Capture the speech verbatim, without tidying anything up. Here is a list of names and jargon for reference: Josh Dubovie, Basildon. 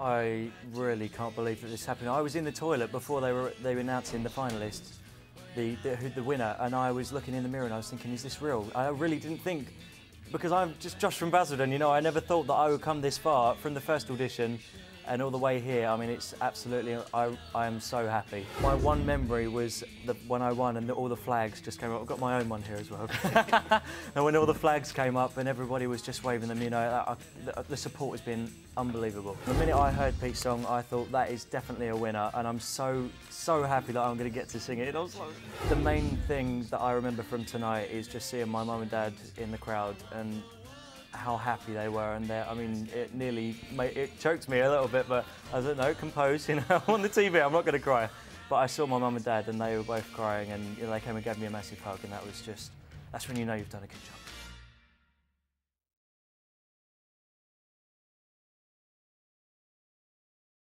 I really can't believe that this happened. I was in the toilet before they were they were announcing the finalists, the, the the winner, and I was looking in the mirror and I was thinking, is this real? I really didn't think, because I'm just Josh from Basildon, you know, I never thought that I would come this far from the first audition and all the way here. I mean, it's absolutely, I, I am so happy. My one memory was the, when I won and the, all the flags just came up. I've got my own one here as well. And when all the flags came up and everybody was just waving them, you know, I, the, the support has been unbelievable. The minute I heard Pete's song, I thought that is definitely a winner, and I'm so, so happy that I'm going to get to sing it. Also, the main thing that I remember from tonight is just seeing my mum and dad in the crowd and how happy they were, and I mean, it nearly made, it choked me a little bit, but I don't know, composed, you know, I'm on the T V, I'm not going to cry. But I saw my mum and dad, and they were both crying, and you know, they came and gave me a massive hug, and that was just, that's when you know you've done a good job.